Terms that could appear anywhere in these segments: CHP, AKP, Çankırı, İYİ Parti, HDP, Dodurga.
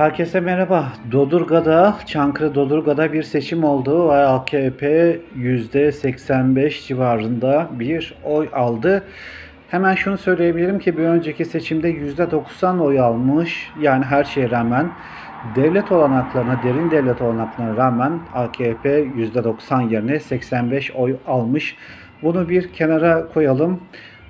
Herkese merhaba. Çankırı Dodurga'da bir seçim oldu ve AKP %85 civarında bir oy aldı. Hemen şunu söyleyebilirim ki bir önceki seçimde %90 oy almış. Yani her şeye rağmen, derin devlet olanaklarına rağmen AKP %90 yerine 85 oy almış. Bunu bir kenara koyalım.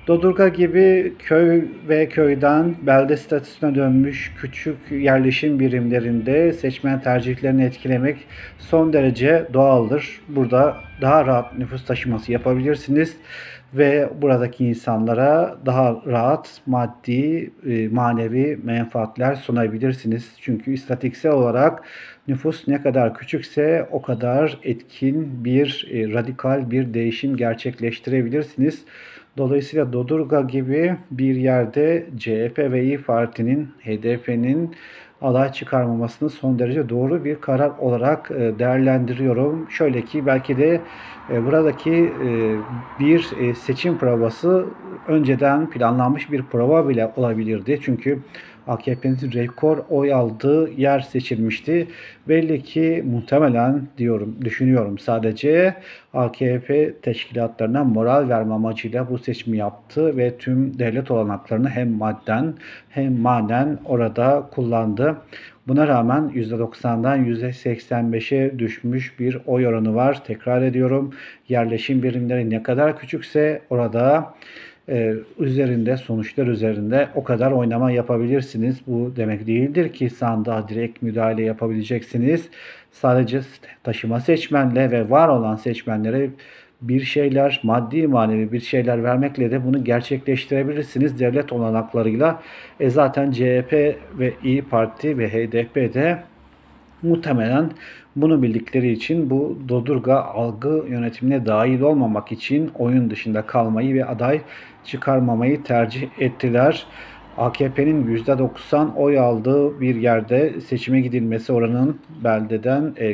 Dodurga gibi köy ve köyden belde statüsüne dönmüş küçük yerleşim birimlerinde seçmen tercihlerini etkilemek son derece doğaldır. Burada daha rahat nüfus taşıması yapabilirsiniz ve buradaki insanlara daha rahat maddi, manevi menfaatler sunabilirsiniz. Çünkü istatistiksel olarak nüfus ne kadar küçükse o kadar etkin bir, radikal bir değişim gerçekleştirebilirsiniz. Dolayısıyla Dodurga gibi bir yerde CHP ve İYİ Parti'nin, HDP'nin aday çıkarmamasını son derece doğru bir karar olarak değerlendiriyorum. Şöyle ki belki de buradaki bir seçim provası önceden planlanmış bir prova bile olabilirdi. Çünkü AKP'nin rekor oy aldığı yer seçilmişti. Belli ki muhtemelen düşünüyorum sadece AKP teşkilatlarına moral verme amacıyla bu seçimi yaptı ve tüm devlet olanaklarını hem madden hem manen orada kullandı. Buna rağmen %90'dan %85'e düşmüş bir oy oranı var. Tekrar ediyorum, yerleşim birimleri ne kadar küçükse orada sonuçlar üzerinde o kadar oynama yapabilirsiniz. Bu demek değildir ki sandığa direkt müdahale yapabileceksiniz. Sadece taşıma seçmenle ve var olan seçmenlere bir şeyler, maddi manevi bir şeyler vermekle de bunu gerçekleştirebilirsiniz devlet olanaklarıyla. Zaten CHP ve İYİ Parti ve HDP de muhtemelen bunu bildikleri için bu Dodurga algı yönetimine dahil olmamak için oyun dışında kalmayı ve aday çıkarmamayı tercih ettiler. AKP'nin %90 oy aldığı bir yerde seçime gidilmesi, oranın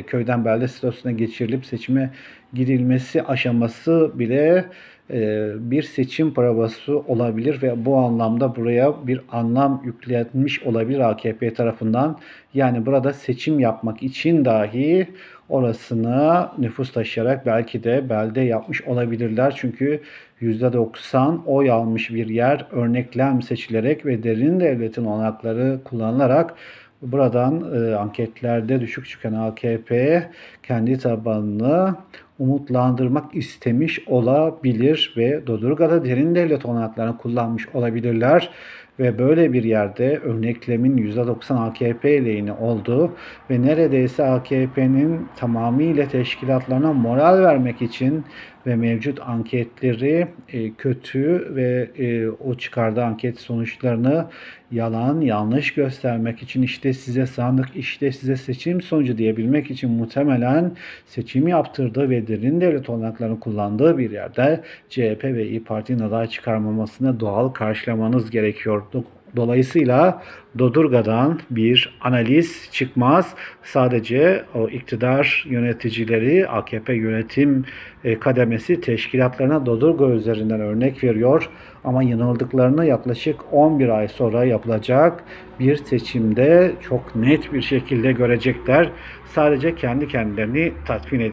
köyden belde statüsüne geçirilip seçime gidilmesi aşaması bile bir seçim provası olabilir ve bu anlamda buraya bir anlam yüklenmiş olabilir AKP tarafından. Yani burada seçim yapmak için dahi orasına nüfus taşıyarak belki de belde yapmış olabilirler. Çünkü %90 oy almış bir yer örneklem seçilerek ve derin devletin olanakları kullanılarak buradan anketlerde düşük çıkan AKP kendi tabanını umutlandırmak istemiş olabilir ve Dodurga'da derin devlet olanaklarını kullanmış olabilirler ve böyle bir yerde örneklemin %90 AKP lehine olduğu ve neredeyse AKP'nin tamamıyla teşkilatlarına moral vermek için ve mevcut anketleri kötü ve o çıkardığı anket sonuçlarını yalan, yanlış göstermek için, işte size sandık, işte size seçim sonucu diyebilmek için muhtemelen seçim yaptırdı ve derin devlet olanaklarını kullandığı bir yerde CHP ve İYİ Parti'nin aday çıkarmamasını doğal karşılamanız gerekiyordu. Dolayısıyla Dodurga'dan bir analiz çıkmaz. Sadece o iktidar yöneticileri, AKP yönetim kademesi teşkilatlarına Dodurga üzerinden örnek veriyor. Ama yanıldıklarını yaklaşık 11 ay sonra yapılacak bir seçimde çok net bir şekilde görecekler. Sadece kendi kendilerini tatmin ediyor.